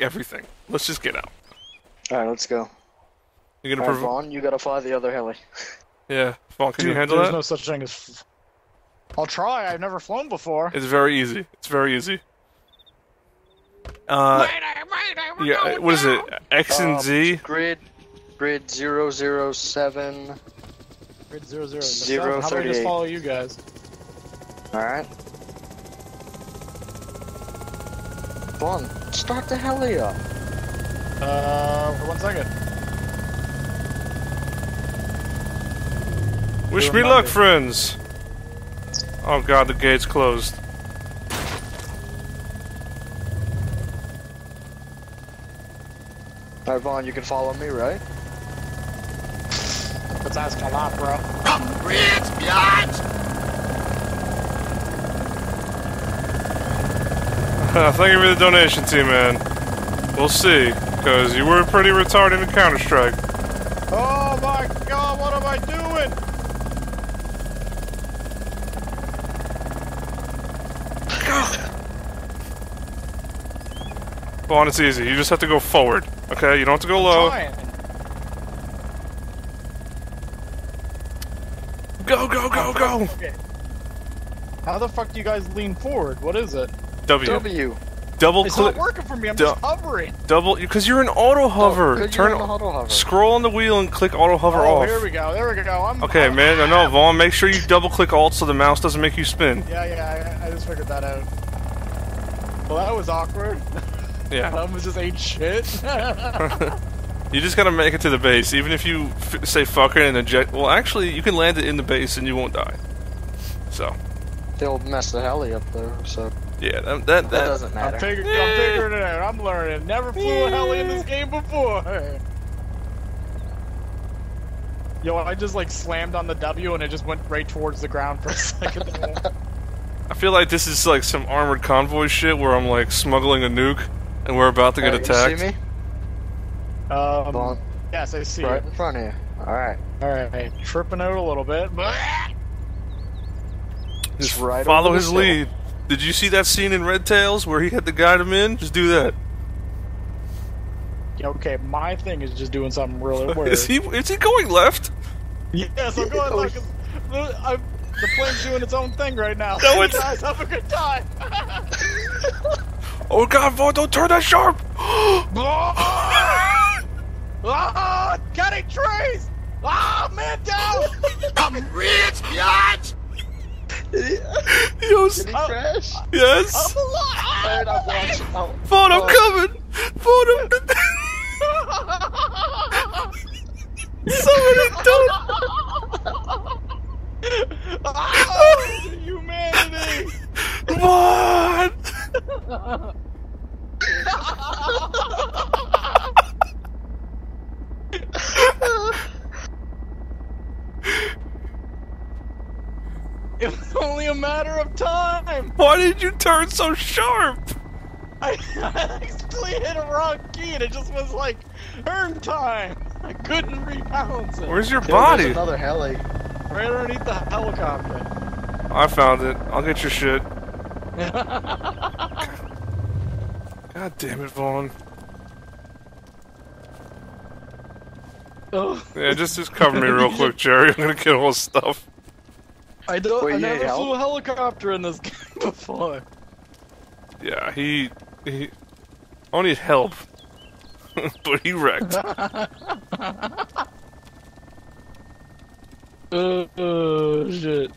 everything. Let's just get out. Alright, let's go. You're gonna Vaughn, you gotta fly the other heli. Yeah, Vaughn, can you handle that? There's no such thing as... I'll try, I've never flown before. It's very easy. It's very easy. Yeah, what is it? X and Z? Grid 007... Grid 007. How about I just follow you guys? Alright. Vaughn, start the heli up. For 1 second. Wish me luck, friends! Oh god, the gate's closed. Alright, Vaughn, you can follow me, right? That's asking a lot, bro. It's beyond! Thank you for the donation, T-Man. We'll see, because you were pretty retarded in Counter-Strike. Oh my god, what am I doing? Come on, it's easy. You just have to go forward, okay? You don't have to go low. Go, go, go, go! Okay. How the fuck do you guys lean forward? What is it? W. Double click. It's not working for me. I'm just hovering. Double, because you're an auto hover. No, turn on auto hover. Scroll on the wheel and click auto hover off. Here we go. There we go. Okay, man. I know, Vaughn. Make sure you double click alt so the mouse doesn't make you spin. Yeah. I just figured that out. Well, that was awkward. Yeah. That was just ain't shit. You just gotta make it to the base, even if you say fuck it and eject. Well, actually, you can land it in the base and you won't die. So. They'll mess the heli up there. So. Yeah, that doesn't matter. I'm figuring it out. I'm learning. Never flew a heli in this game before. Yo, I just like slammed on the W and it just went right towards the ground for a second. I feel like this is like some armored convoy shit where I'm like smuggling a nuke and we're about to get attacked. You see me? Yes, I see. Right in front of you. All right. All right. Tripping out a little bit, but just right follow his lead. Did you see that scene in Red Tails where he had to guide him in? Just do that. Okay, my thing is just doing something really weird. Is he going left? Yes, I'm going left. The plane's doing its own thing right now. No, it's... Guys, have a good time. Oh god, Vaughn, don't turn that sharp! Oh, cutting trees! Ah, oh, man down! I'm rich, bitch! Did he crash? Yes. I'm alive. Vaughn, I'm coming. Vaughn, I'm Someone oh, humanity. Vaughn. It was only a matter of time! Why did you turn so sharp? I actually hit a wrong key and it just was like, turn time! I couldn't rebalance it. Where's your body? There's another heli. Right underneath the helicopter. I found it. I'll get your shit. God damn it, Vaughn. Oh. Yeah, just cover me real quick, Jerry. I'm gonna get all this stuff. I never flew a helicopter in this game before. Yeah, he only need help, but he wrecked. Oh shit.